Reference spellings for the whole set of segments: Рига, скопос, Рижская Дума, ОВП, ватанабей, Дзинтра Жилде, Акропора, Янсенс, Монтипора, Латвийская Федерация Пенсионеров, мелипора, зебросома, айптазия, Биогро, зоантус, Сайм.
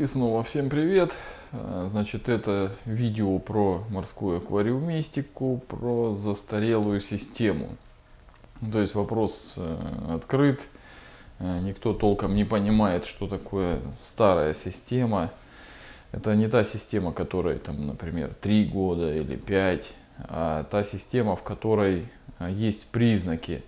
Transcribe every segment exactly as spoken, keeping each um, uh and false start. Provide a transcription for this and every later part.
И снова всем привет. Значит, это видео про морскую аквариумистику, про застарелую систему. То есть вопрос открыт, никто толком не понимает, что такое старая система. Это не та система, которой, там, например, три года или пять, а та система, в которой есть признаки,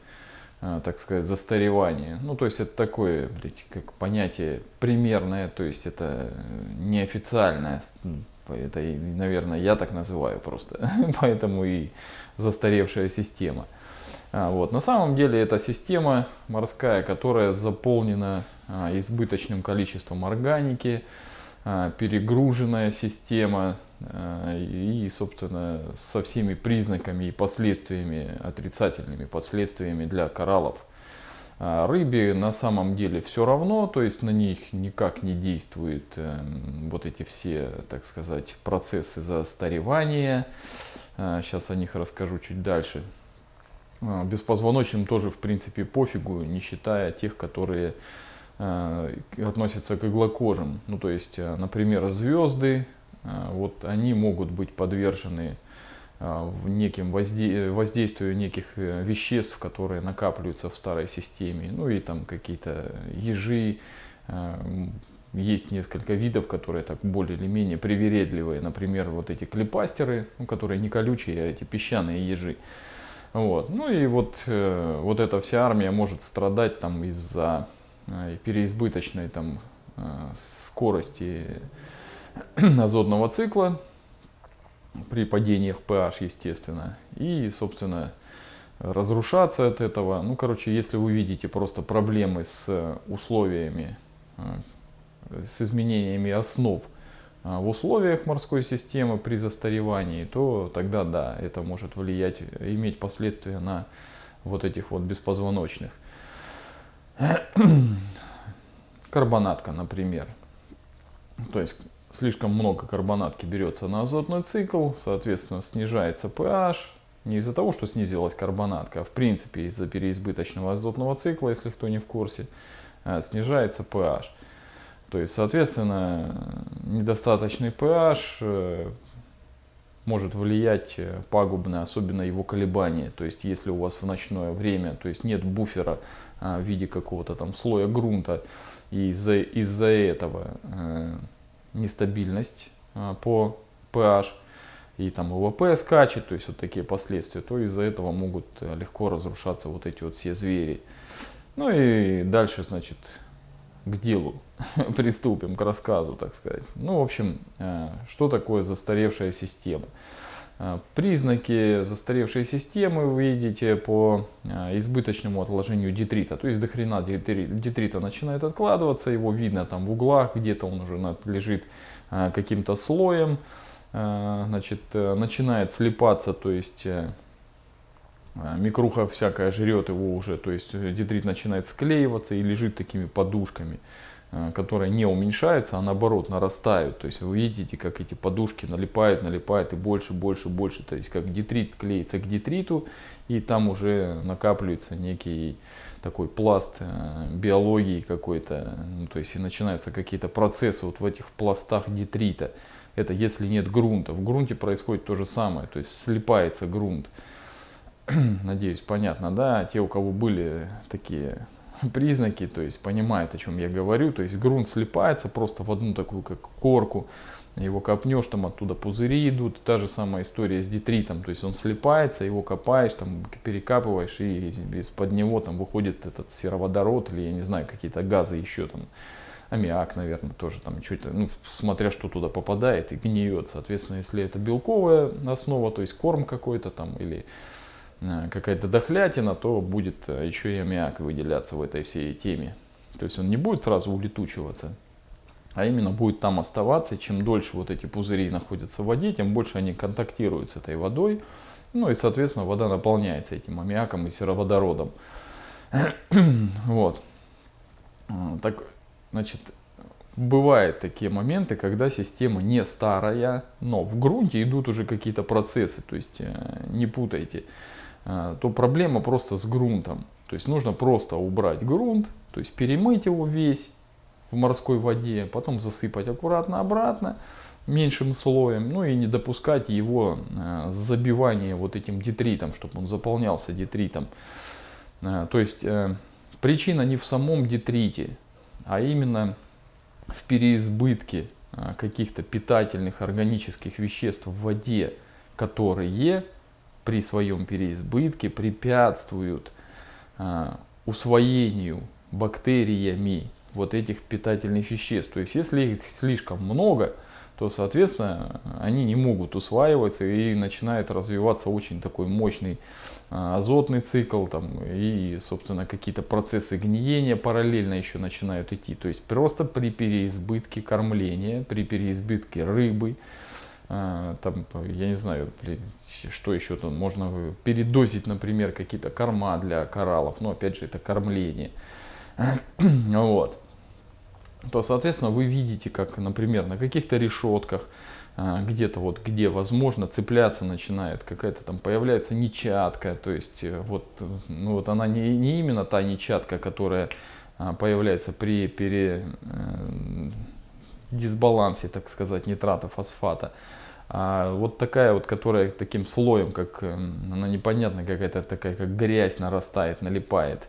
так сказать, застаревание. Ну, то есть это такое, как понятие примерное, то есть это неофициальное, это, наверное, я так называю просто, поэтому и застаревшая система. Вот. На самом деле это система морская, которая заполнена избыточным количеством органики, перегруженная система и, собственно, со всеми признаками и последствиями, отрицательными последствиями для кораллов. Рыбе на самом деле все равно, то есть на них никак не действуют вот эти все, так сказать, процессы застаревания. Сейчас о них расскажу чуть дальше. Беспозвоночным тоже, в принципе, пофигу, не считая тех, которые относятся к иглокожим. Ну, то есть, например, звезды, вот они могут быть подвержены неким воздействию неких веществ, которые накапливаются в старой системе. Ну и там какие-то ежи, есть несколько видов, которые так более или менее привередливые. Например, вот эти клепастеры, ну, которые не колючие, а эти песчаные ежи. Вот. Ну и вот, вот эта вся армия может страдать там из-за переизбыточной там скорости азотного цикла при падениях pH, естественно, и, собственно, разрушаться от этого. Ну, короче, если вы видите просто проблемы с условиями, с изменениями основ в условиях морской системы при застаревании, то тогда да, это может влиять, иметь последствия на вот этих вот беспозвоночных. Карбонатка, например. То есть слишком много карбонатки берется на азотный цикл, соответственно, снижается pH. Не из-за того, что снизилась карбонатка, а в принципе из-за переизбыточного азотного цикла, если кто не в курсе, снижается pH. То есть, соответственно, недостаточный pH может влиять пагубно, особенно его колебания. То есть, если у вас в ночное время, то есть нет буфера в виде какого-то там слоя грунта, и из-за из-за этого э, нестабильность э, по pH, и там эл пэ эс скачет, то есть вот такие последствия, то из-за этого могут легко разрушаться вот эти вот все звери. Ну и дальше, значит, к делу приступим, к рассказу, так сказать. Ну, в общем, э, что такое застаревшая система? Признаки застаревшей системы вы видите по избыточному отложению детрита. То есть до хрена детрита начинает откладываться, его видно там в углах, где-то он уже лежит каким-то слоем. Значит, начинает слипаться, то есть микруха всякая жрет его уже, то есть детрит начинает склеиваться и лежит такими подушками, которая не уменьшается, а наоборот нарастают. То есть вы видите, как эти подушки налипают, налипают и больше, больше, больше. То есть как детрит клеится к детриту, и там уже накапливается некий такой пласт биологии какой-то. Ну, то есть и начинаются какие-то процессы вот в этих пластах детрита. Это если нет грунта. В грунте происходит то же самое, то есть слипается грунт. Надеюсь, понятно, да? Те, у кого были такие признаки, то есть понимает, о чем я говорю. То есть грунт слипается просто в одну такую как корку, его копнешь, там оттуда пузыри идут. Та же самая история с детритом, то есть он слипается, его копаешь, там перекапываешь, и из-под него там выходит этот сероводород или, я не знаю, какие-то газы еще там, аммиак, наверное, тоже там что-то, ну, смотря что туда попадает и гниет. Соответственно, если это белковая основа, то есть корм какой-то там или какая-то дохлятина, то будет еще и аммиак выделяться в этой всей теме. То есть он не будет сразу улетучиваться, а именно будет там оставаться. Чем дольше вот эти пузыри находятся в воде, тем больше они контактируют с этой водой. Ну и, соответственно, вода наполняется этим аммиаком и сероводородом. Вот. Так, значит, бывают такие моменты, когда система не старая, но в грунте идут уже какие-то процессы, то есть не путайте. То проблема просто с грунтом. То есть нужно просто убрать грунт, то есть перемыть его весь, в морской воде, потом засыпать аккуратно обратно меньшим слоем, ну и не допускать его забивания вот этим детритом, чтобы он заполнялся детритом. То есть причина не в самом детрите, а именно в переизбытке каких-то питательных органических веществ в воде, которые при своем переизбытке препятствуют усвоению бактериями вот этих питательных веществ. То есть если их слишком много, то, соответственно, они не могут усваиваться, и начинает развиваться очень такой мощный азотный цикл, там, и, собственно, какие-то процессы гниения параллельно еще начинают идти. То есть просто при переизбытке кормления, при переизбытке рыбы, там, я не знаю, что еще там, можно передозить, например, какие-то корма для кораллов, но, опять же, это кормление. Вот. То, соответственно, вы видите, как, например, на каких-то решетках, где-то вот, где, возможно, цепляться начинает какая-то там, появляется нечатка, то есть вот, ну, вот она не, не именно та нечатка, которая появляется при пере, э, дисбалансе, так сказать, нитрата, фосфата, а вот такая вот, которая таким слоем, как, она непонятно какая-то такая, как грязь нарастает, налипает.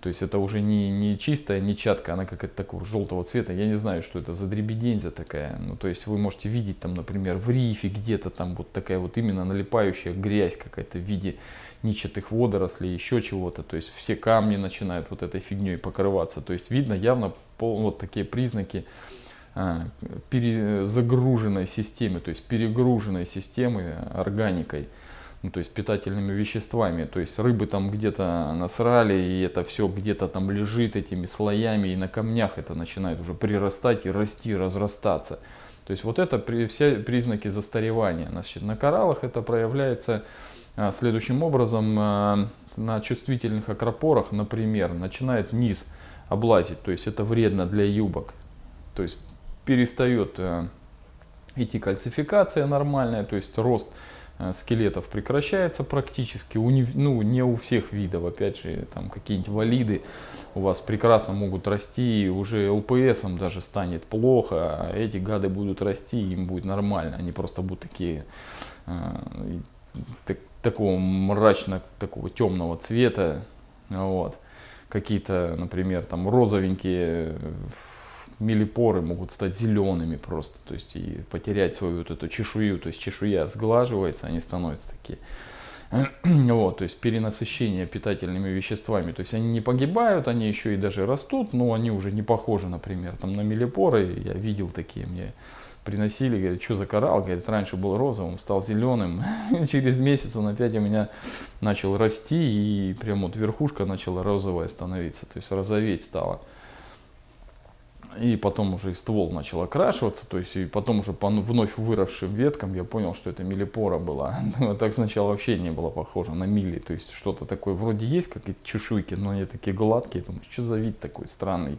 То есть это уже не, не чистая нечатка, она какая-то такого желтого цвета. Я не знаю, что это за дребедензя такая. Ну, то есть вы можете видеть там, например, в рифе где-то там вот такая вот именно налипающая грязь какая-то в виде нечатых водорослей, еще чего-то. То есть все камни начинают вот этой фигней покрываться. То есть видно явно пол, вот такие признаки а, перезагруженной системы, то есть перегруженной системы органикой. Ну, то есть питательными веществами, то есть рыбы там где-то насрали, и это все где-то там лежит этими слоями, и на камнях это начинает уже прирастать и расти, разрастаться. То есть вот это при, все признаки застаревания. Значит, на кораллах это проявляется а, следующим образом. А, на чувствительных акропорах, например, начинает низ облазить, то есть это вредно для юбок, то есть перестает а, идти кальцификация нормальная, то есть рост скелетов прекращается практически, у не, ну, не у всех видов, опять же, там какие-нибудь валиды у вас прекрасно могут расти, и уже эл пэ эсом даже станет плохо, а эти гады будут расти, им будет нормально, они просто будут такие, э, так, такого мрачно, такого темного цвета, вот, какие-то, например, там розовенькие мелипоры могут стать зелеными просто, то есть и потерять свою вот эту чешую, то есть чешуя сглаживается, они становятся такие. Вот, то есть перенасыщение питательными веществами, то есть они не погибают, они еще и даже растут, но они уже не похожи, например, там на мелипоры, я видел такие, мне приносили, говорят, что за коралл, говорит, раньше был розовым, стал зеленым, через месяц он опять у меня начал расти, и прям вот верхушка начала розовая становиться, то есть розоветь стала. И потом уже и ствол начал окрашиваться, то есть и потом уже по вновь выросшим веткам я понял, что это мелипора была. Так сначала вообще не было похоже на мили, то есть что-то такое вроде есть, какие-то чешуйки, но они такие гладкие. Думаю, что за вид такой странный,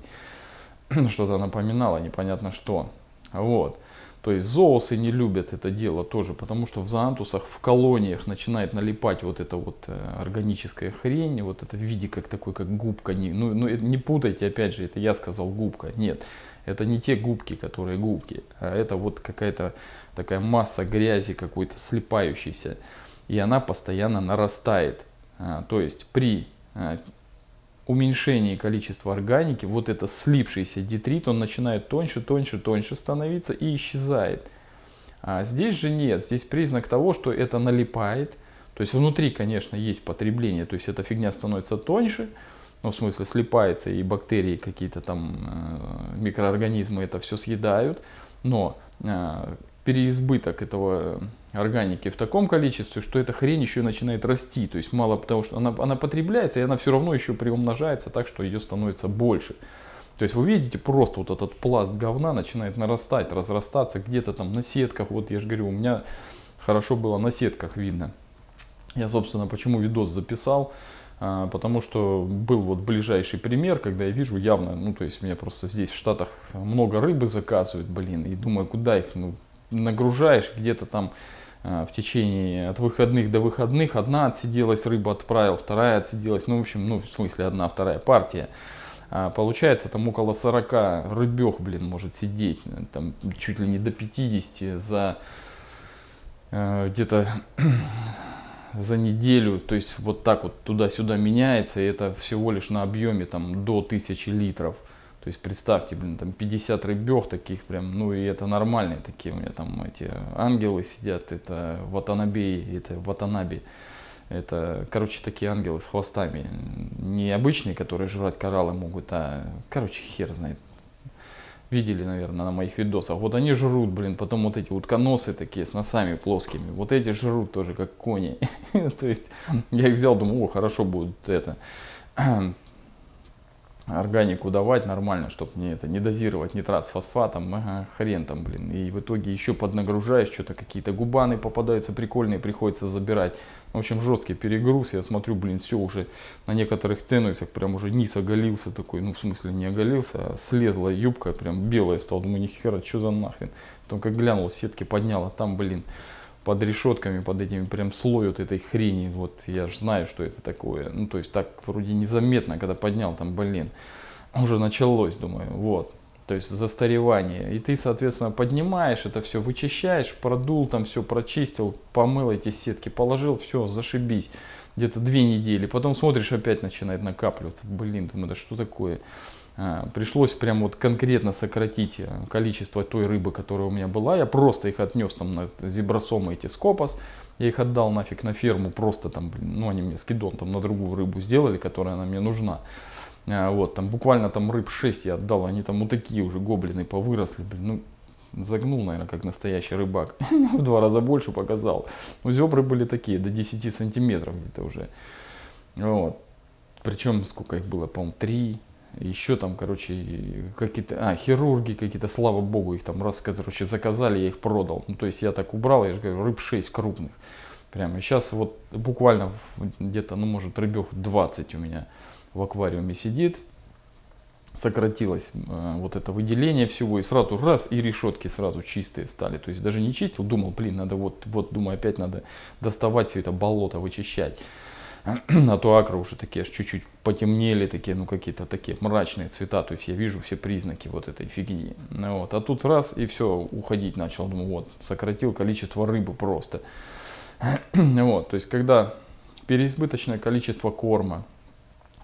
что-то напоминало, непонятно что. Вот. То есть зоосы не любят это дело тоже, потому что в зоантусах, в колониях начинает налипать вот эта вот органическая хрень, вот это в виде как такой, как губка. Ну, ну не путайте, опять же, это я сказал губка. Нет, это не те губки, которые губки, а это вот какая-то такая масса грязи какой-то слипающейся, и она постоянно нарастает. То есть при уменьшении количества органики, вот это слипшийся детрит, он начинает тоньше, тоньше, тоньше становиться и исчезает. А здесь же нет, здесь признак того, что это налипает. То есть внутри, конечно, есть потребление, то есть эта фигня становится тоньше, ну, в смысле слипается, и бактерии какие-то там, микроорганизмы это все съедают, но переизбыток этого органики в таком количестве, что эта хрень еще начинает расти. То есть мало того, что она, она потребляется, и она все равно еще приумножается так, что ее становится больше. То есть вы видите, просто вот этот пласт говна начинает нарастать, разрастаться где-то там на сетках. Вот я же говорю, у меня хорошо было на сетках видно. Я, собственно, почему видос записал, потому что был вот ближайший пример, когда я вижу явно, ну то есть меня просто здесь в Штатах много рыбы заказывают, блин, и думаю, куда их, ну, нагружаешь где-то там а, в течение от выходных до выходных, одна отсиделась, рыба отправил, вторая отсиделась, ну в общем, ну в смысле одна, вторая партия, Получается, там около сорока рыбёх, блин, может сидеть, там чуть ли не до пятидесяти за где-то за неделю. То есть вот так вот туда-сюда меняется, и это всего лишь на объеме там до тысячи литров. То есть представьте, блин, там пятьдесят рыбёх таких прям, ну и это нормальные такие, у меня там эти ангелы сидят, это ватанабей, это ватанаби. Это, короче, такие ангелы с хвостами, не обычные, которые жрать кораллы могут, а, короче, хер знает. Видели, наверное, на моих видосах. Вот они жрут, блин, потом вот эти утконосы такие с носами плоскими. Вот эти жрут тоже, как кони. То есть я их взял, думаю, о, хорошо будет это органику давать нормально, чтобы мне это не дозировать нитрат с фосфатом, ага, хрен там, блин. И в итоге еще поднагружаешь, что-то какие-то губаны попадаются прикольные, приходится забирать. В общем, жесткий перегруз. Я смотрю, блин, все уже на некоторых тенуисах прям уже низ оголился такой, ну в смысле не оголился, а слезла юбка, прям белая стала. Думаю, нихера, что за нахрен. Потом как глянул, сетки поднял, а там, блин, под решетками, под этими прям слой вот этой хрени, вот я же знаю, что это такое, ну то есть так вроде незаметно, когда поднял, там, блин, уже началось, думаю, вот, то есть застаревание, и ты, соответственно, поднимаешь, это все вычищаешь, продул, там все прочистил, помыл эти сетки, положил, все, зашибись, где-то две недели, потом смотришь, опять начинает накапливаться, блин, думаю, да что такое. Пришлось прям вот конкретно сократить количество той рыбы, которая у меня была. Я просто их отнес там на зебросомы эти скопос. Я их отдал нафиг на ферму. Просто там, блин, ну они мне скидон там на другую рыбу сделали, которая она мне нужна. Вот, там буквально там рыб шесть я отдал. Они там вот такие уже гоблины повыросли, блин. Ну, загнул, наверное, как настоящий рыбак. В два раза больше показал. Ну, зебры были такие, до десяти сантиметров где-то уже. Вот. Причем сколько их было, по-моему, три. Еще там, короче, какие-то, а, хирурги какие-то, слава богу, их там раз, короче, заказали, я их продал. Ну, то есть я так убрал, я же говорю, рыб шесть крупных. Прямо сейчас вот буквально где-то, ну, может, рыбех двадцать у меня в аквариуме сидит. Сократилось э, вот это выделение всего, и сразу раз, и решетки сразу чистые стали. То есть даже не чистил, думал, блин, надо вот, вот, думаю, опять надо доставать все это болото, вычищать. А то акры уже такие аж чуть-чуть потемнели, такие, ну какие-то такие мрачные цвета, то есть я вижу все признаки вот этой фигни. Вот. А тут раз, и все, уходить начал, думаю, вот, сократил количество рыбы просто. Вот, то есть когда переизбыточное количество корма,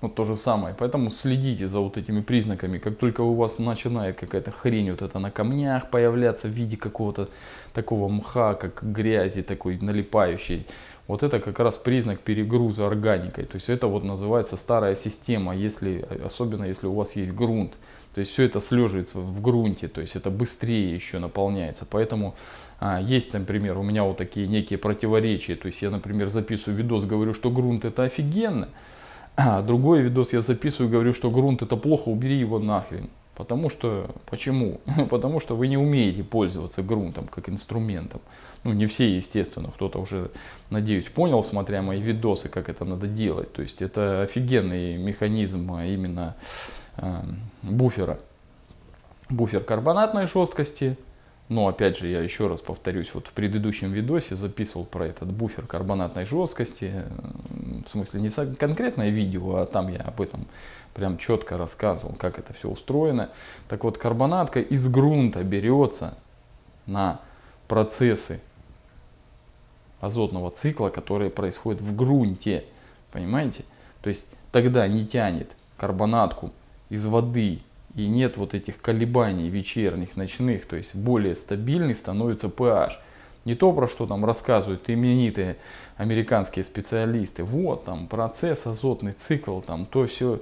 вот то же самое. Поэтому следите за вот этими признаками. Как только у вас начинает какая-то хрень вот это на камнях появляться в виде какого-то такого мха, как грязи такой налипающей, вот это как раз признак перегруза органикой. То есть это вот называется старая система, если, особенно если у вас есть грунт. То есть все это слеживается в грунте, то есть это быстрее еще наполняется. Поэтому а, есть, например, у меня вот такие некие противоречия. То есть я, например, записываю видос, говорю, что грунт это офигенно. А другой видос я записываю, говорю, что грунт это плохо, убери его нахрен. Потому что, почему? Потому что вы не умеете пользоваться грунтом как инструментом. Ну, не все, естественно, кто-то уже, надеюсь, понял, смотря мои видосы, как это надо делать. То есть это офигенный механизм именно э, буфера. Буфер карбонатной жесткости. Но, опять же, я еще раз повторюсь, вот в предыдущем видосе записывал про этот буфер карбонатной жесткости. В смысле, не конкретное видео, а там я об этом прям четко рассказывал, как это все устроено. Так вот, карбонатка из грунта берется на процессы азотного цикла, которые происходят в грунте. Понимаете? То есть тогда не тянет карбонатку из воды. И нет вот этих колебаний вечерних, ночных, то есть более стабильный становится pH. Не то, про что там рассказывают именитые американские специалисты. Вот там процесс, азотный цикл, там то все.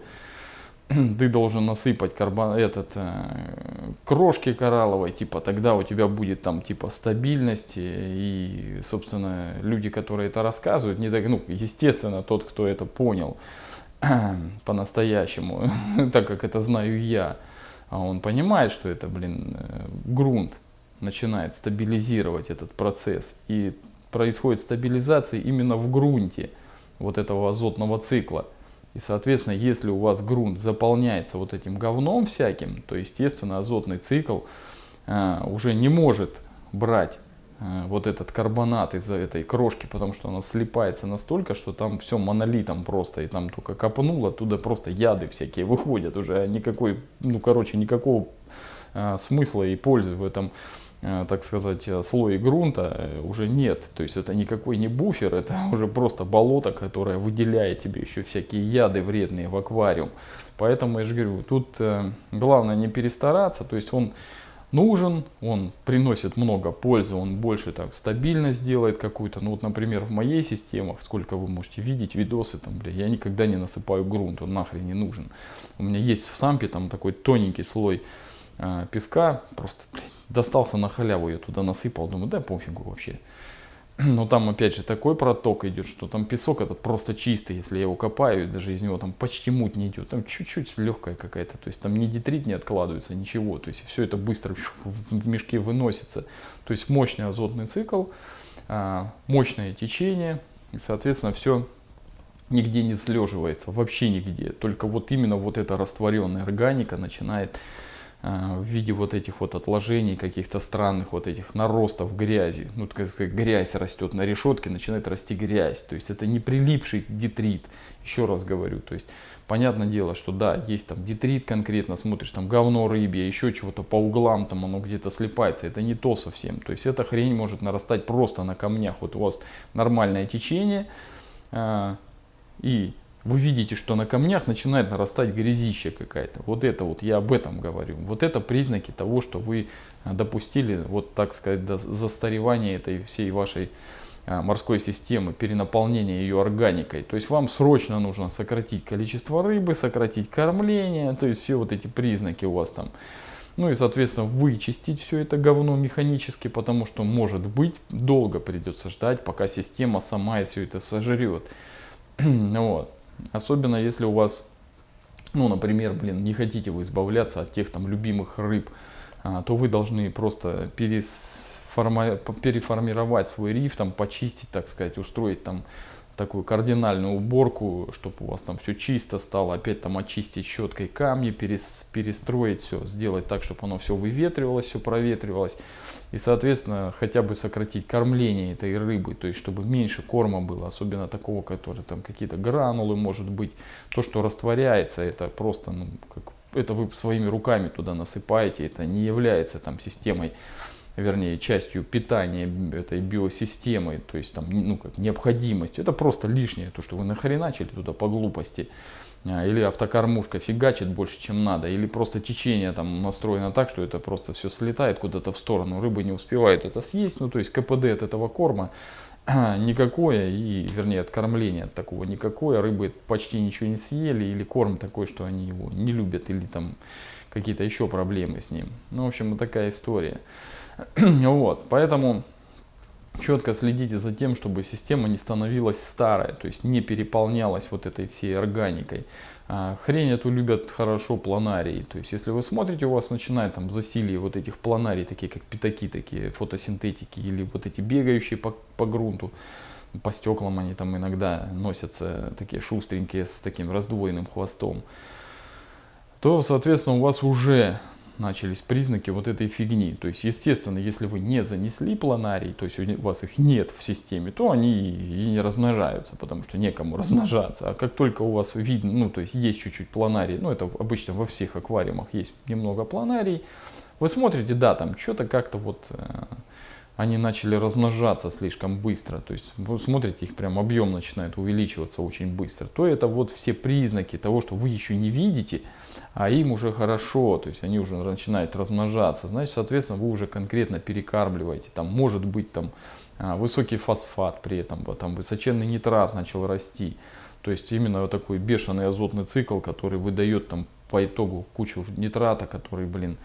Ты должен насыпать карбон, этот, э, крошки коралловой, типа тогда у тебя будет там типа стабильность. И, собственно, люди, которые это рассказывают, не так, ну, естественно, тот, кто это понял по-настоящему, так как это знаю я, а он понимает, что это, блин, грунт начинает стабилизировать этот процесс, и происходит стабилизация именно в грунте вот этого азотного цикла. И, соответственно, если у вас грунт заполняется вот этим говном всяким, то, естественно, азотный цикл а, уже не может брать вот этот карбонат из-за этой крошки, потому что она слипается настолько, что там все монолитом просто, и там только копнуло, оттуда просто яды всякие выходят уже, никакой, ну короче, никакого э, смысла и пользы в этом, э, так сказать, слое грунта уже нет, то есть это никакой не буфер, это уже просто болото, которое выделяет тебе еще всякие яды вредные в аквариум, поэтому я же говорю, тут э, главное не перестараться, то есть он нужен, он приносит много пользы, он больше так стабильность делает какую-то. Ну вот, например, в моей системах, сколько вы можете видеть, видосы там, бля, я никогда не насыпаю грунт, он нахрен не нужен. У меня есть в сампе там такой тоненький слой э, песка, просто, блядь, достался на халяву, я туда насыпал, думаю, да пофигу вообще. Но там опять же такой проток идет, что там песок этот просто чистый, если я его копаю, даже из него там почти муть не идет, там чуть-чуть легкая какая-то, то есть там ни детрит не откладывается, ничего, то есть все это быстро в мешке выносится. То есть мощный азотный цикл, мощное течение, и соответственно все нигде не слеживается, вообще нигде, только вот именно вот эта растворенная органика начинает в виде вот этих вот отложений, каких-то странных вот этих наростов грязи. Ну, так сказать, грязь растет на решетке, начинает расти грязь. То есть это не прилипший детрит, еще раз говорю. То есть, понятное дело, что да, есть там детрит конкретно, смотришь, там говно рыбье, еще чего-то по углам, там оно где-то слипается. Это не то совсем. То есть эта хрень может нарастать просто на камнях. Вот у вас нормальное течение, и вы видите, что на камнях начинает нарастать грязища какая-то. Вот это вот, я об этом говорю. Вот это признаки того, что вы допустили, вот так сказать, до застаревания этой всей вашей морской системы, перенаполнения ее органикой. То есть вам срочно нужно сократить количество рыбы, сократить кормление, то есть все вот эти признаки у вас там. Ну и, соответственно, вычистить все это говно механически, потому что, может быть, долго придется ждать, пока система сама все это сожрет. Вот. Особенно если у вас, ну, например, блин, не хотите вы избавляться от тех там любимых рыб, то вы должны просто пересформи... переформировать свой риф, там, почистить, так сказать, устроить там такую кардинальную уборку, чтобы у вас там все чисто стало, опять там очистить щеткой камни, перес... перестроить все, сделать так, чтобы оно все выветривалось, все проветривалось. И, соответственно, хотя бы сократить кормление этой рыбы, то есть, чтобы меньше корма было, особенно такого, который там какие-то гранулы, может быть, то, что растворяется, это просто, ну, как, это вы своими руками туда насыпаете, это не является там системой, вернее, частью питания этой биосистемы, то есть, там, ну, как необходимость, это просто лишнее, то, что вы нахреначили туда по глупости. Или автокормушка фигачит больше, чем надо, или просто течение там настроено так, что это просто все слетает куда-то в сторону, рыбы не успевают это съесть, ну то есть КПД от этого корма никакое, и, вернее, от кормления от такого никакое, рыбы почти ничего не съели, или корм такой, что они его не любят, или там какие-то еще проблемы с ним. Ну, в общем, вот такая история. Вот, поэтому четко следите за тем, чтобы система не становилась старой, то есть не переполнялась вот этой всей органикой. Хрень эту любят хорошо планарии, то есть если вы смотрите, у вас начинает там засилье вот этих планарий, такие как пятаки, такие фотосинтетики, или вот эти бегающие по, по грунту, по стеклам они там иногда носятся, такие шустренькие с таким раздвоенным хвостом, то, соответственно, у вас уже начались признаки вот этой фигни. То есть, естественно, если вы не занесли планарий, то есть у вас их нет в системе, то они и не размножаются, потому что некому размножаться. А как только у вас видно, ну, то есть есть чуть-чуть планарий, ну, это обычно во всех аквариумах есть немного планарий, вы смотрите, да, там что-то как-то вот э, они начали размножаться слишком быстро, то есть вы смотрите, их прям объем начинает увеличиваться очень быстро, то это вот все признаки того, что вы еще не видите, а им уже хорошо, то есть они уже начинают размножаться, значит, соответственно, вы уже конкретно перекармливаете, там может быть там высокий фосфат при этом, там высоченный нитрат начал расти, то есть именно вот такой бешеный азотный цикл, который выдает там по итогу кучу нитрата, который, блин,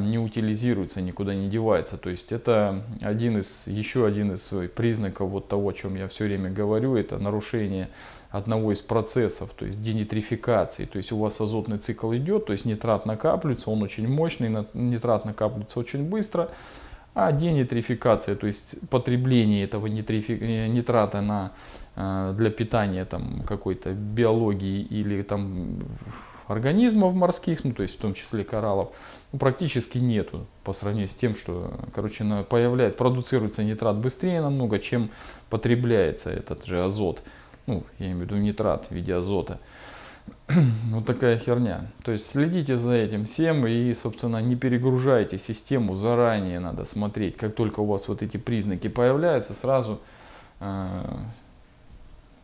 не утилизируется, никуда не девается, то есть это один из, еще один из признаков вот того, о чем я все время говорю, это нарушение одного из процессов, то есть денитрификации, то есть у вас азотный цикл идет, то есть нитрат накапливается, он очень мощный, нитрат накапливается очень быстро, а денитрификация, то есть потребление этого нитрифи... нитрата на, для питания там какой-то биологии или там организмов морских, ну то есть в том числе кораллов, ну, практически нету по сравнению с тем, что, короче, появляется, продуцируется нитрат быстрее намного, чем потребляется этот же азот. Ну, я имею в виду нитрат в виде азота. Вот такая херня. То есть следите за этим всем и, собственно, не перегружайте систему, заранее надо смотреть. Как только у вас вот эти признаки появляются, сразу э,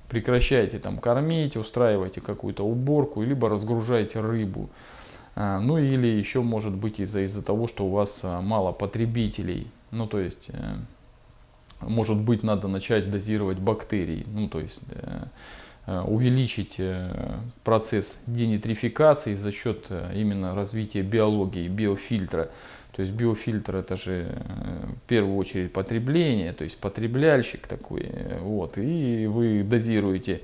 прекращайте там кормить, устраивайте какую-то уборку, либо разгружайте рыбу. Э, ну или еще может быть из-за из-за того, что у вас э, мало потребителей. Ну то есть... Э, Может быть, надо начать дозировать бактерии, ну, то есть э, увеличить э, процесс денитрификации за счет э, именно развития биологии, биофильтра. То есть биофильтр — это же э, в первую очередь потребление, то есть потребляльщик такой. Э, вот, и вы дозируете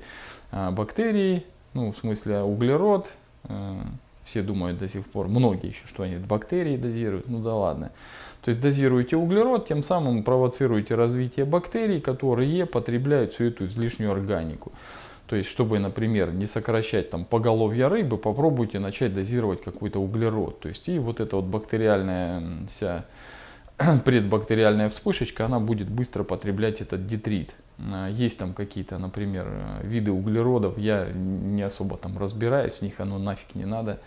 э, бактерии, ну, в смысле углерод. Э, все думают до сих пор, многие еще, что они бактерии дозируют, ну да ладно. То есть дозируете углерод, тем самым провоцируете развитие бактерий, которые потребляют всю эту излишнюю органику. То есть, чтобы, например, не сокращать там поголовье рыбы, попробуйте начать дозировать какой-то углерод. То есть, и вот эта вот бактериальная вся предбактериальная вспышечка, она будет быстро потреблять этот детрит. Есть там какие-то, например, виды углеродов, я не особо там разбираюсь, в них оно нафиг не надо.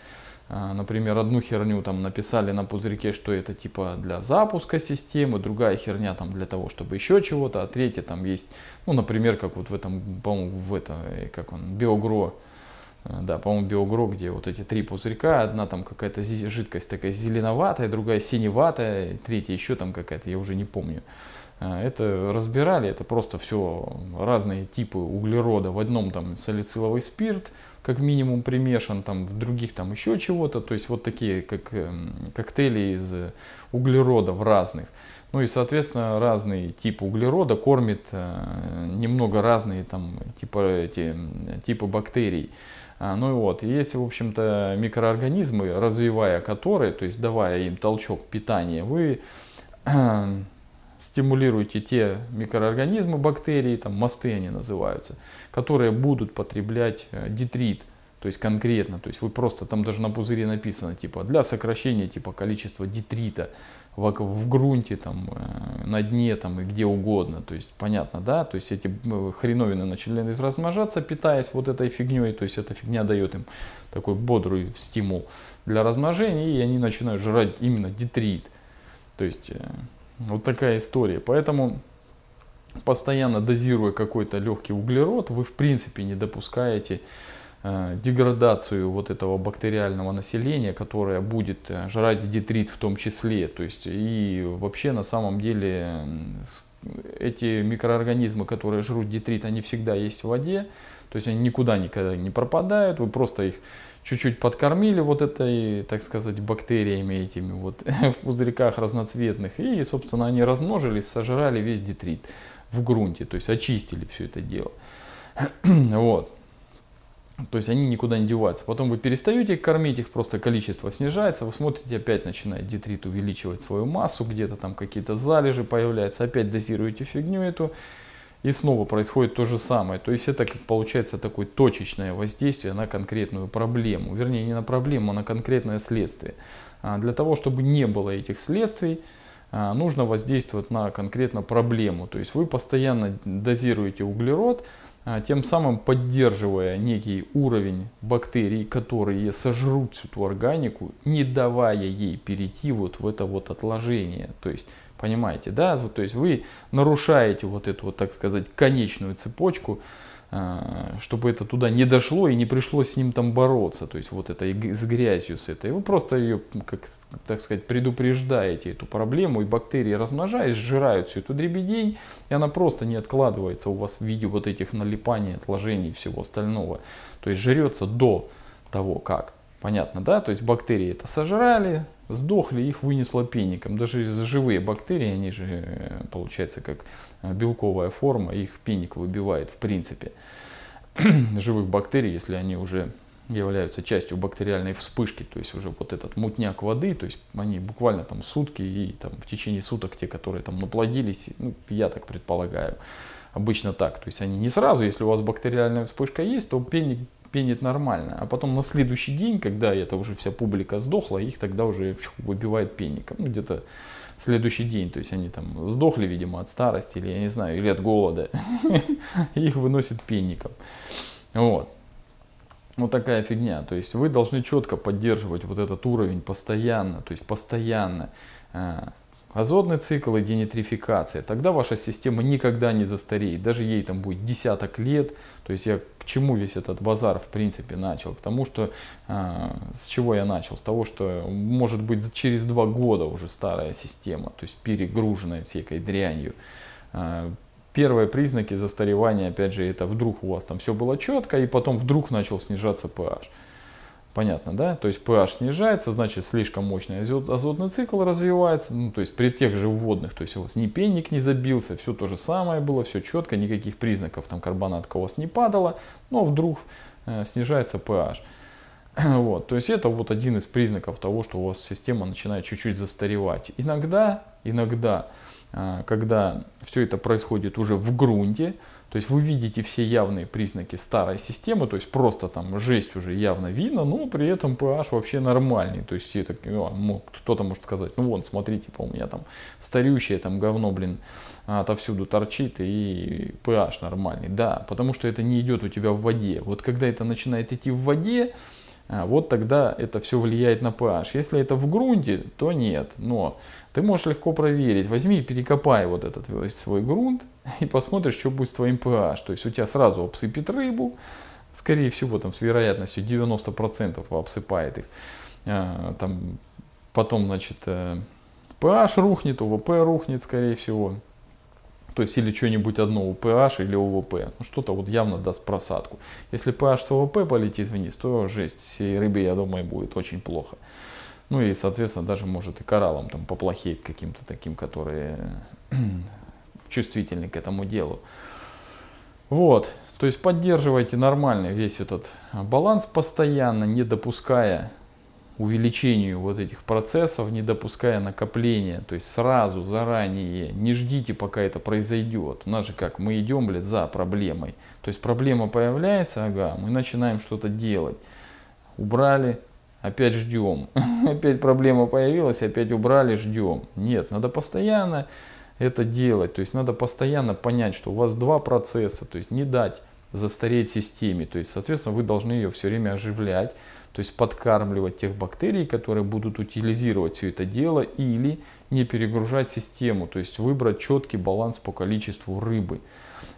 Например, одну херню там написали на пузырьке, что это типа для запуска системы, другая херня там для того, чтобы еще чего-то, а третья там есть, ну, например, как вот в этом, по-моему, в этом, как он, Биогро, да, по-моему, Биогро, где вот эти три пузырька, одна там какая-то жидкость такая зеленоватая, другая синеватая, третья еще там какая-то, я уже не помню. Это разбирали, это просто все разные типы углерода. В одном там салициловый спирт, как минимум, примешан, там в других там еще чего-то. То есть вот такие как коктейли из углеродов разных. Ну и, соответственно, разный тип углерода кормит немного разные там типа, эти, типы бактерий. Ну и вот, есть, в общем-то, микроорганизмы, развивая которые, то есть давая им толчок питания, вы... стимулируйте те микроорганизмы, бактерии, там мосты они называются, которые будут потреблять детрит, то есть конкретно, то есть вы просто, там даже на пузыре написано, типа, для сокращения типа количества детрита в, в грунте, там, на дне, там, и где угодно, то есть понятно, да, то есть эти хреновины начали размножаться, питаясь вот этой фигней, то есть эта фигня дает им такой бодрый стимул для размножения, и они начинают жрать именно детрит, то есть... Вот такая история. Поэтому, постоянно дозируя какой-то легкий углерод, вы в принципе не допускаете э, деградацию вот этого бактериального населения, которое будет жрать детрит в том числе. То есть, и вообще на самом деле эти микроорганизмы, которые жрут детрит, они всегда есть в воде. То есть они никуда никогда не пропадают, вы просто их чуть-чуть подкормили вот этой, так сказать, бактериями этими вот в пузырьках разноцветных. И, собственно, они размножились, сожрали весь детрит в грунте, то есть очистили все это дело. Вот. То есть они никуда не деваются. Потом вы перестаете кормить их, просто количество снижается. Вы смотрите, опять начинает детрит увеличивать свою массу, где-то там какие-то залежи появляются, опять дозируете фигню эту. И снова происходит то же самое. То есть это, как получается, такое точечное воздействие на конкретную проблему. Вернее, не на проблему, а на конкретное следствие. Для того, чтобы не было этих следствий, нужно воздействовать на конкретно проблему. То есть вы постоянно дозируете углерод, тем самым поддерживая некий уровень бактерий, которые сожрут всю эту органику, не давая ей перейти вот в это вот отложение. То есть, понимаете, да? То есть вы нарушаете вот эту, вот, так сказать, конечную цепочку, чтобы это туда не дошло и не пришлось с ним там бороться. То есть вот это с грязью, с этой. Вы просто ее, как, так сказать, предупреждаете, эту проблему, и бактерии, размножаясь, сжирают всю эту дребедень, и она просто не откладывается у вас в виде вот этих налипаний, отложений и всего остального. То есть жрется до того, как. Понятно, да? То есть бактерии это сожрали, сдохли, их вынесло пеником. Даже живые бактерии, они же, получается, как белковая форма, их пеник выбивает в принципе. Живых бактерий, если они уже являются частью бактериальной вспышки, то есть уже вот этот мутняк воды, то есть они буквально там сутки, и там в течение суток те, которые там наплодились, ну, я так предполагаю, обычно так. То есть они не сразу, если у вас бактериальная вспышка есть, то пеник пенит нормально. А потом на следующий день, когда эта уже вся публика сдохла, их тогда уже выбивает пенником. Ну, где-то следующий день. То есть они там сдохли, видимо, от старости, или я не знаю, или от голода. Их выносит пенником. Вот. Вот такая фигня. То есть вы должны четко поддерживать вот этот уровень постоянно. То есть постоянно. Азотный цикл и денитрификация. Тогда ваша система никогда не застареет. Даже ей там будет десяток лет. То есть я к чему весь этот базар в принципе начал? К тому, что... А, с чего я начал? С того, что может быть через два года уже старая система. То есть перегруженная всякой дрянью. А, первые признаки застаревания, опять же, это вдруг у вас там все было четко. И потом вдруг начал снижаться pH. Понятно, да? То есть pH снижается, значит слишком мощный азотный цикл развивается. Ну, то есть при тех же вводных, то есть у вас ни пенник не забился, все то же самое было, все четко, никаких признаков там карбонатка у вас не падала, но вдруг э, снижается pH. Вот, то есть это вот один из признаков того, что у вас система начинает чуть-чуть застаревать. Иногда, иногда, э, когда все это происходит уже в грунте, то есть вы видите все явные признаки старой системы, то есть просто там жесть уже явно видно, но при этом pH вообще нормальный. То есть кто-то может сказать, ну вон, смотри, типа у меня там старющее там говно, блин, отовсюду торчит и pH нормальный. Да, потому что это не идет у тебя в воде. Вот когда это начинает идти в воде, вот тогда это все влияет на pH. Если это в грунте, то нет. Но ты можешь легко проверить. Возьми и перекопай вот этот свой грунт и посмотришь, что будет с твоим pH. То есть у тебя сразу обсыпет рыбу. Скорее всего, там с вероятностью девяносто процентов обсыпает их. Там, потом, значит, pH рухнет, ОВП рухнет, скорее всего. То есть или что-нибудь одно, pH или ОВП. Ну, что-то вот явно даст просадку. Если pH с ОВП полетит вниз, то жесть. Всей рыбе, я думаю, будет очень плохо. Ну и, соответственно, даже может и кораллам там поплохеет каким-то таким, которые чувствительны к этому делу. Вот. То есть поддерживайте нормально весь этот баланс постоянно, не допуская увеличению вот этих процессов, не допуская накопления, то есть сразу, заранее, не ждите, пока это произойдет. У нас же как, мы идем, блядь, за проблемой. То есть проблема появляется, ага, мы начинаем что-то делать. Убрали, опять ждем. Опять проблема появилась, опять убрали, ждем. Нет, надо постоянно это делать. То есть надо постоянно понять, что у вас два процесса, то есть не дать застареть системе. То есть, соответственно, вы должны ее все время оживлять. То есть подкармливать тех бактерий, которые будут утилизировать все это дело, или не перегружать систему. То есть выбрать четкий баланс по количеству рыбы.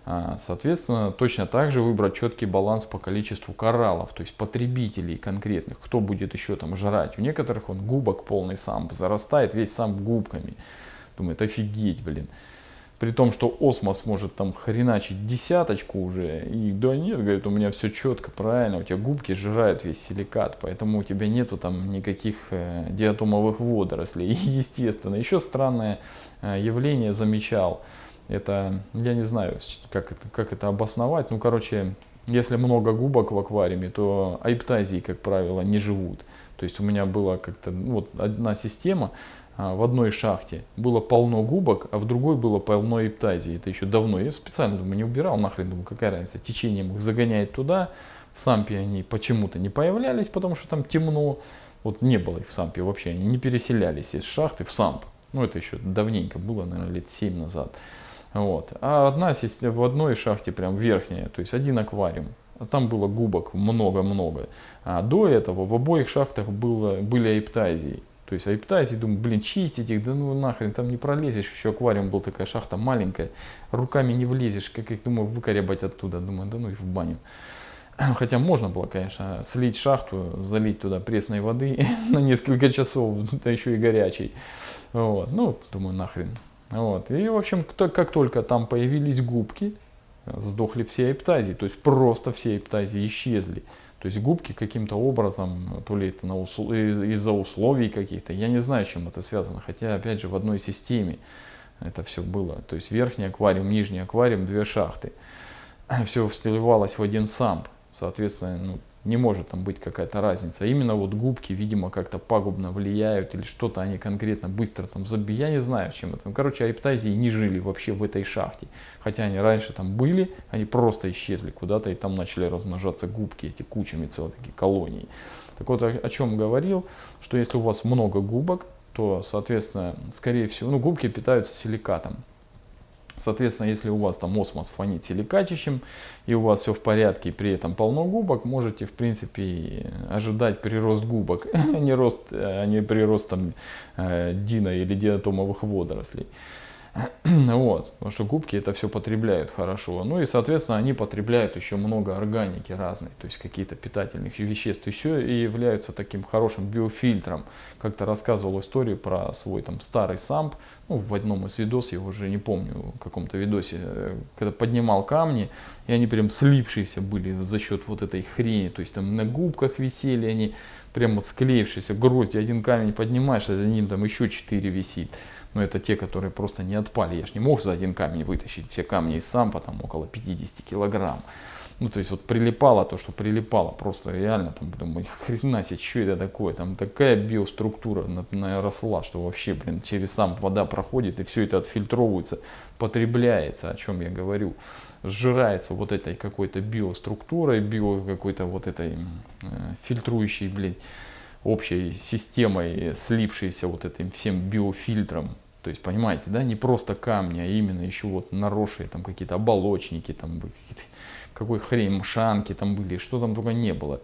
Соответственно, точно так же выбрать четкий баланс по количеству кораллов. То есть потребителей конкретных, кто будет еще там жрать. У некоторых он губок полный сам, зарастает весь сам губками. Думает, офигеть, блин. При том, что осмос может там хреначить десяточку уже. И да нет, говорит, у меня все четко, правильно. У тебя губки сжирают весь силикат. Поэтому у тебя нету там никаких диатомовых водорослей. Естественно. Еще странное явление замечал. Это, я не знаю, как это, как это обосновать. Ну, короче, если много губок в аквариуме, то айптазии, как правило, не живут. То есть у меня была как-то ну, вот одна система. В одной шахте было полно губок, а в другой было полно эптазии. Это еще давно. Я специально думаю, не убирал, нахрен, думаю, какая разница. Течением их загоняет туда. В сампе они почему-то не появлялись, потому что там темно. Вот не было их в сампе вообще. Они не переселялись из шахты в самп. Ну, это еще давненько было, наверное, лет семь назад. Вот. А одна в одной шахте, прям верхняя, то есть один аквариум. Там было губок много-много. А до этого в обоих шахтах было, были эптазии. То есть айптазии, думаю, блин, чистить их, да ну нахрен, там не пролезешь. Еще аквариум был, такая шахта маленькая, руками не влезешь, как их, думаю, выкорябать оттуда. Думаю, да ну их в баню. Хотя можно было, конечно, слить шахту, залить туда пресной воды на несколько часов, да еще и горячей. Вот, ну, думаю, нахрен. Вот, и, в общем, кто, как только там появились губки, сдохли все айптазии, то есть просто все айптазии исчезли. То есть губки каким-то образом, то ли это усл... из-за условий каких-то, я не знаю, с чем это связано. Хотя, опять же, в одной системе это все было. То есть верхний аквариум, нижний аквариум, две шахты. Все всливалось в один самп. Соответственно, ну, не может там быть какая-то разница. Именно вот губки, видимо, как-то пагубно влияют или что-то они конкретно быстро там забили. Я не знаю, чем это. Короче, аэптазии не жили вообще в этой шахте. Хотя они раньше там были, они просто исчезли куда-то, и там начали размножаться губки эти кучами, целые такие колонии. Так вот, о чем говорил, что если у вас много губок, то, соответственно, скорее всего, ну, губки питаются силикатом. Соответственно, если у вас там осмос фонит силикачищем, и у вас все в порядке, при этом полно губок, можете, в принципе, ожидать прирост губок, а не, рост, а не прирост там дина или диатомовых водорослей. Вот, потому что губки это все потребляют хорошо. Ну и, соответственно, они потребляют еще много органики разной, то есть какие-то питательных веществ еще, и являются таким хорошим биофильтром. Как-то рассказывал историю про свой там старый самп, ну, в одном из видосов, я уже не помню, в каком-то видосе, когда поднимал камни, и они прям слипшиеся были за счет вот этой хрени, то есть там на губках висели они, прям вот склеившиеся грозди, один камень поднимаешь, а за ним там еще четыре висит. Но это те, которые просто не отпали. Я ж не мог за один камень вытащить все камни из сампа, там около пятидесяти килограмм. Ну, то есть, вот прилипало то, что прилипало. Просто реально, там, думаю, хрена себе, что это такое? Там такая биоструктура наросла, что вообще, блин, через самп вода проходит, и все это отфильтровывается, потребляется, о чем я говорю. Сжирается вот этой какой-то биоструктурой, био какой-то вот этой э, фильтрующей, блядь, общей системой, слипшейся вот этим всем биофильтром. То есть, понимаете, да, не просто камни, а именно еще вот наросшие там какие-то оболочники, там какой хрень, мшанки там были, что там только не было.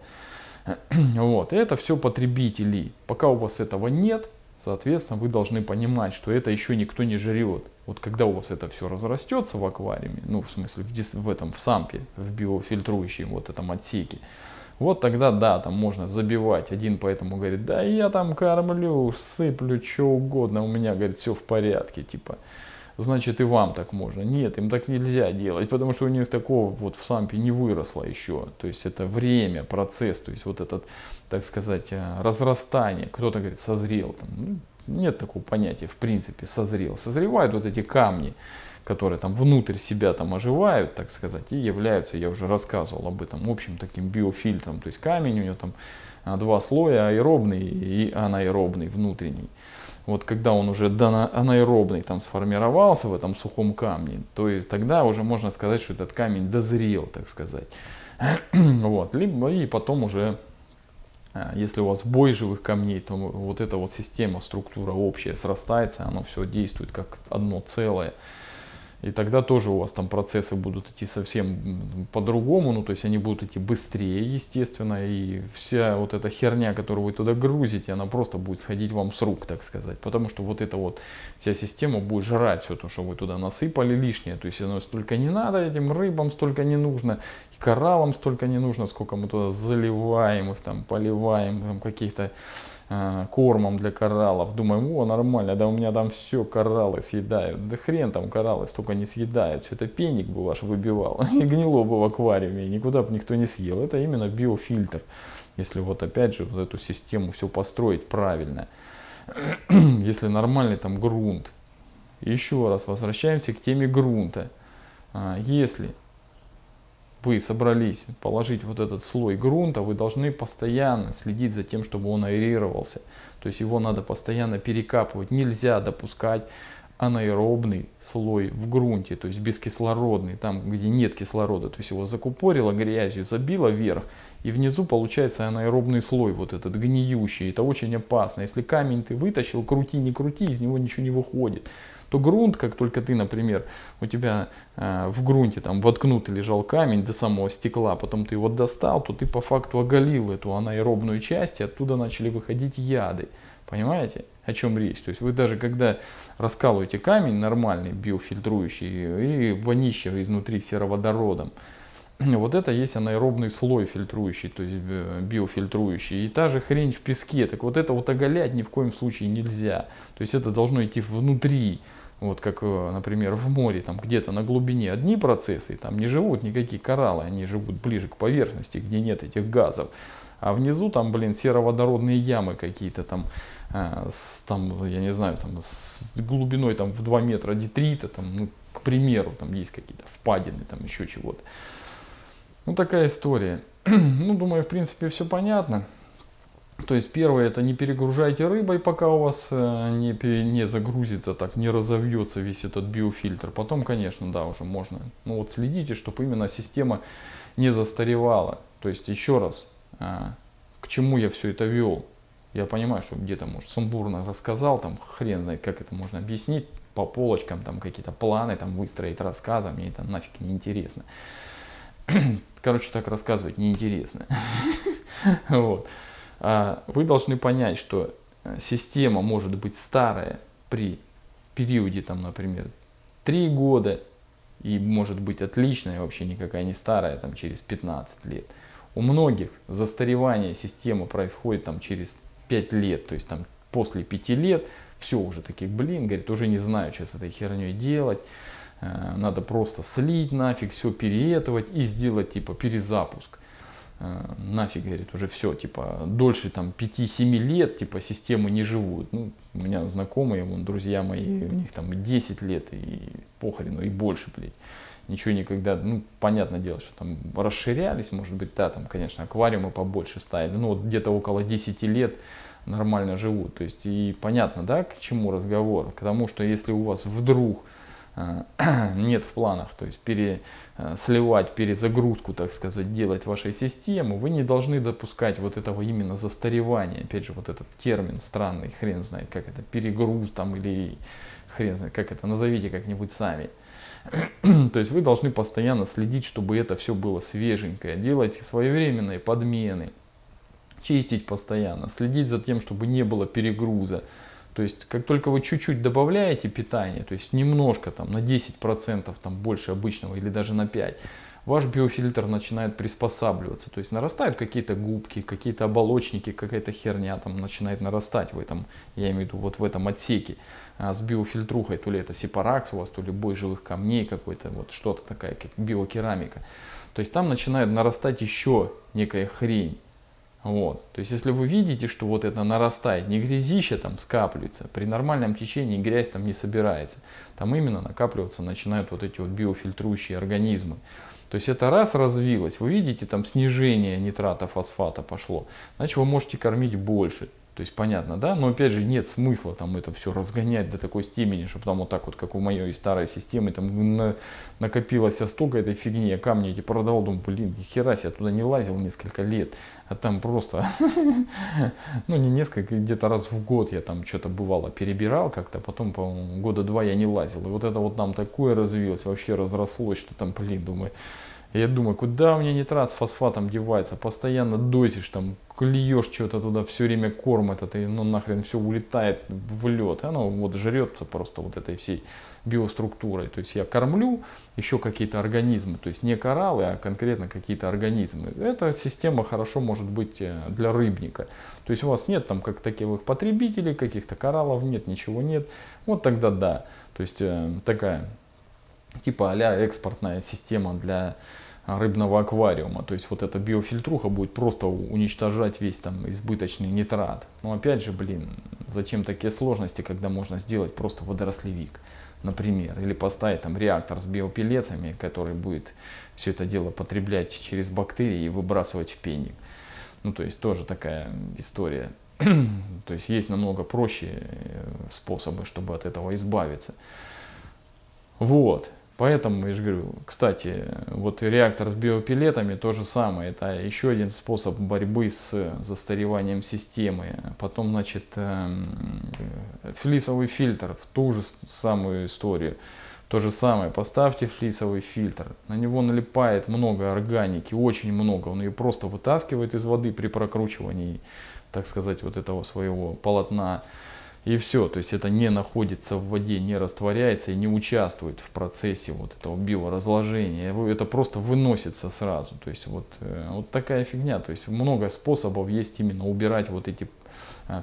Вот, и это все потребители. Пока у вас этого нет, соответственно, вы должны понимать, что это еще никто не жрет. Вот когда у вас это все разрастется в аквариуме, ну, в смысле, в, в этом, в сампе, в биофильтрующем вот этом отсеке, вот тогда, да, там можно забивать. Один поэтому говорит, да я там кормлю, сыплю, что угодно, у меня, говорит, все в порядке, типа, значит и вам так можно. Нет, им так нельзя делать, потому что у них такого вот в сампе не выросло еще. То есть это время, процесс, то есть вот этот, так сказать, разрастание. Кто-то говорит, созрел. Там, нет такого понятия, в принципе, созрел. Созревают вот эти камни, которые там внутрь себя там оживают, так сказать, и являются, я уже рассказывал об этом, общим таким биофильтром. То есть камень, у него там два слоя, аэробный и анаэробный, внутренний. Вот когда он уже анаэробный там сформировался в этом сухом камне, то есть тогда уже можно сказать, что этот камень дозрел, так сказать. Вот, либо и потом уже... Если у вас бой живых камней, то вот эта вот система, структура общая срастается, оно все действует как одно целое. И тогда тоже у вас там процессы будут идти совсем по-другому, ну то есть они будут идти быстрее, естественно, и вся вот эта херня, которую вы туда грузите, она просто будет сходить вам с рук, так сказать, потому что вот эта вот вся система будет жрать все то, что вы туда насыпали лишнее, то есть оно столько не надо, этим рыбам столько не нужно, и кораллам столько не нужно, сколько мы туда заливаем их, там, поливаем, там, каких-то... кормом для кораллов. Думаем, о, нормально, да у меня там все, кораллы съедают. Да хрен там кораллы столько не съедают. Все это пеник бы ваш выбивал и гнило бы в аквариуме, и никуда бы никто не съел. Это именно биофильтр. Если вот опять же вот эту систему все построить правильно. Если нормальный там грунт. Еще раз возвращаемся к теме грунта. Если вы собрались положить вот этот слой грунта, вы должны постоянно следить за тем, чтобы он аэрировался. То есть его надо постоянно перекапывать. Нельзя допускать анаэробный слой в грунте, то есть бескислородный, там, где нет кислорода. То есть его закупорило грязью, забило вверх, и внизу получается анаэробный слой, вот этот гниющий. Это очень опасно. Если камень ты вытащил, крути, не крути, из него ничего не выходит. То грунт, как только ты, например, у тебя э, в грунте там воткнутый лежал камень до самого стекла, потом ты его достал, то ты по факту оголил эту анаэробную часть, и оттуда начали выходить яды. Понимаете, о чем речь? То есть вы даже когда раскалываете камень нормальный, биофильтрующий, и вонище изнутри сероводородом, вот это есть анаэробный слой фильтрующий, то есть биофильтрующий. И та же хрень в песке. Так вот это вот оголять ни в коем случае нельзя. То есть это должно идти внутри. Вот как, например, в море, там где-то на глубине одни процессы, там не живут никакие кораллы, они живут ближе к поверхности, где нет этих газов. А внизу там, блин, сероводородные ямы какие-то там, э, с, там, я не знаю, там, с глубиной там, в два метра детрита, там, ну, к примеру, там есть какие-то впадины, там еще чего-то. Ну, такая история. Ну, думаю, в принципе, все понятно. То есть, первое, это не перегружайте рыбой, пока у вас не, не загрузится, так не разовьется весь этот биофильтр. Потом, конечно, да, уже можно. Ну, вот следите, чтобы именно система не застаревала. То есть, еще раз, к чему я все это вел? Я понимаю, что где-то, может, сумбурно рассказал, там, хрен знает, как это можно объяснить, по полочкам, там, какие-то планы, там, выстроить рассказы, мне это нафиг неинтересно. Короче, так рассказывать неинтересно. Вот. Вы должны понять, что система может быть старая при периоде, там, например, три года, и может быть отличная, вообще никакая не старая, там, через пятнадцать лет. У многих застаревание системы происходит там через пять лет, то есть там после пяти лет все уже таких, блин, говорит, уже не знаю, что с этой херней делать. Надо просто слить нафиг, все переэтовать и сделать типа перезапуск. Нафиг, говорит, уже все, типа, дольше там пяти-семи лет, типа, системы не живут. Ну, у меня знакомые, вон, друзья мои, у них там десять лет и похрену, и больше, блядь. Ничего никогда, ну, понятное дело, что там расширялись, может быть, да, там, конечно, аквариумы побольше ставили, но вот где-то около десяти лет нормально живут. То есть, и понятно, да, к чему разговор? К тому, что если у вас вдруг нет в планах, то есть пересливать, перезагрузку, так сказать, делать вашей системы, вы не должны допускать вот этого именно застаревания. Опять же, вот этот термин странный, хрен знает, как это, перегруз там или хрен знает, как это, назовите как-нибудь сами. То есть вы должны постоянно следить, чтобы это все было свеженькое, делать своевременные подмены, чистить постоянно, следить за тем, чтобы не было перегруза. То есть, как только вы чуть-чуть добавляете питание, то есть немножко там на десять процентов там, больше обычного или даже на пять процентов, ваш биофильтр начинает приспосабливаться. То есть нарастают какие-то губки, какие-то оболочники, какая-то херня там начинает нарастать в этом, я имею в виду, вот в этом отсеке а с биофильтрухой. То ли это сепаракс у вас, то ли бой живых камней какой-то, вот что-то такая, как биокерамика. То есть там начинает нарастать еще некая хрень. Вот. То есть, если вы видите, что вот это нарастает, не грязище там скапливается, при нормальном течении грязь там не собирается. Там именно накапливаться начинают вот эти вот биофильтрующие организмы. То есть, это раз развилось, вы видите, там снижение нитрата, фосфата пошло, значит, вы можете кормить больше. То есть, понятно, да? Но, опять же, нет смысла там это все разгонять до такой степени, чтобы там вот так вот, как у моей старой системы, там на, накопилось столько этой фигни, я камни эти продал, думаю, блин, хера себе, я туда не лазил несколько лет, а там просто, ну, не несколько, где-то раз в год я там что-то бывало перебирал как-то, потом, по-моему, года два я не лазил, и вот это вот там такое развилось, вообще разрослось, что там, блин, думаю... Я думаю, куда у меня нитрат с фосфатом девается, постоянно дозишь, там, клюешь что-то туда, все время корм этот, и ну нахрен все улетает в лед, оно вот жрется просто вот этой всей биоструктурой. То есть я кормлю еще какие-то организмы, то есть не кораллы, а конкретно какие-то организмы. Эта система хорошо может быть для рыбника. То есть у вас нет там как таковых потребителей, каких-то кораллов нет, ничего нет, вот тогда да, то есть такая... типа а-ля экспортная система для рыбного аквариума. То есть вот эта биофильтруха будет просто уничтожать весь там избыточный нитрат. Но опять же, блин, зачем такие сложности, когда можно сделать просто водорослевик, например, или поставить там реактор с биопеллетами, который будет все это дело потреблять через бактерии и выбрасывать в пенник. Ну, то есть тоже такая история. То есть есть намного проще способы, чтобы от этого избавиться. Вот, поэтому, я же говорю, кстати, вот реактор с биопеллетами то же самое, это еще один способ борьбы с застареванием системы. Потом, значит, флисовый фильтр, в ту же самую историю, то же самое, поставьте флисовый фильтр, на него налипает много органики, очень много, он ее просто вытаскивает из воды при прокручивании, так сказать, вот этого своего полотна. И все, то есть это не находится в воде, не растворяется и не участвует в процессе вот этого биоразложения. Это просто выносится сразу. То есть вот, вот такая фигня. То есть много способов есть именно убирать вот эти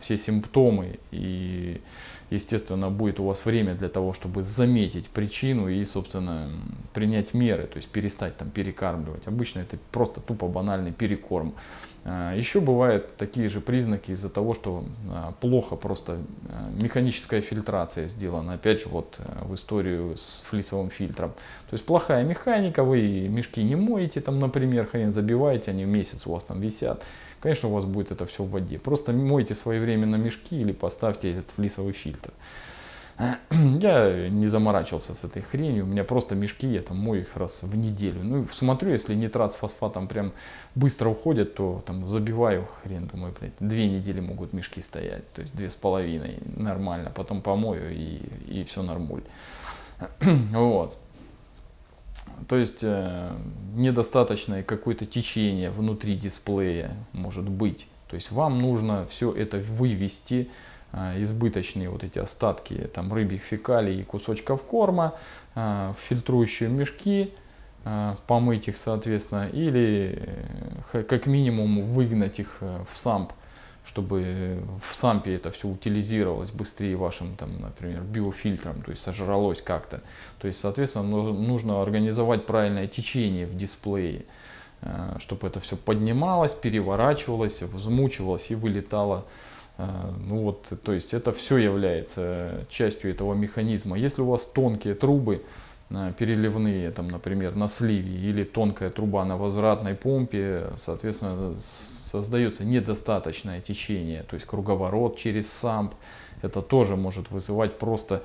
все симптомы и естественно, будет у вас время для того, чтобы заметить причину и, собственно, принять меры, то есть перестать там перекармливать. Обычно это просто тупо банальный перекорм. Еще бывают такие же признаки из-за того, что плохо просто механическая фильтрация сделана. Опять же, вот в историю с флисовым фильтром. То есть плохая механика, вы мешки не моете, там, например, хрен забиваете, они месяц у вас там висят. Конечно, у вас будет это все в воде. Просто мойте своевременно мешки или поставьте этот флисовый фильтр. Я не заморачивался с этой хренью, у меня просто мешки, я там мою их раз в неделю. Ну, смотрю, если нитрат с фосфатом прям быстро уходят, то там забиваю хрен, думаю, блядь, две недели могут мешки стоять, то есть две с половиной, нормально, потом помою и, и все нормуль. Вот. То есть э, недостаточное какое-то течение внутри дисплея может быть. То есть вам нужно все это вывести, избыточные вот эти остатки там рыбьих фекалий и кусочков корма в фильтрующие мешки, помыть их соответственно, или как минимум выгнать их в самп, чтобы в сампе это все утилизировалось быстрее вашим там, например, биофильтром, то есть сожралось как-то. То есть соответственно нужно организовать правильное течение в дисплее, чтобы это все поднималось, переворачивалось, взмучивалось и вылетало. Ну вот, то есть это все является частью этого механизма. Если у вас тонкие трубы переливные, там, например, на сливе, или тонкая труба на возвратной помпе, соответственно, создается недостаточное течение, то есть круговорот через самп. Это тоже может вызывать просто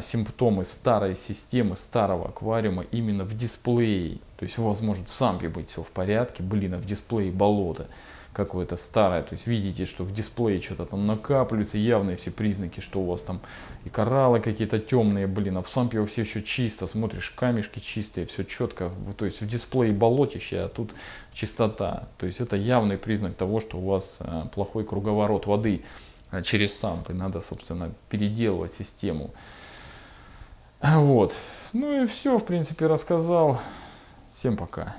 симптомы старой системы, старого аквариума именно в дисплее. То есть у вас может в сампе быть все в порядке, блин, а в дисплее болото какое-то старое, то есть видите, что в дисплее что-то там накапливается, явные все признаки, что у вас там и кораллы какие-то темные, блин, а в сампе вообще все чисто, смотришь, камешки чистые, все четко, то есть в дисплее болотище, а тут чистота, то есть это явный признак того, что у вас плохой круговорот воды через сампы, надо, собственно, переделывать систему. Вот, ну и все, в принципе, рассказал, всем пока.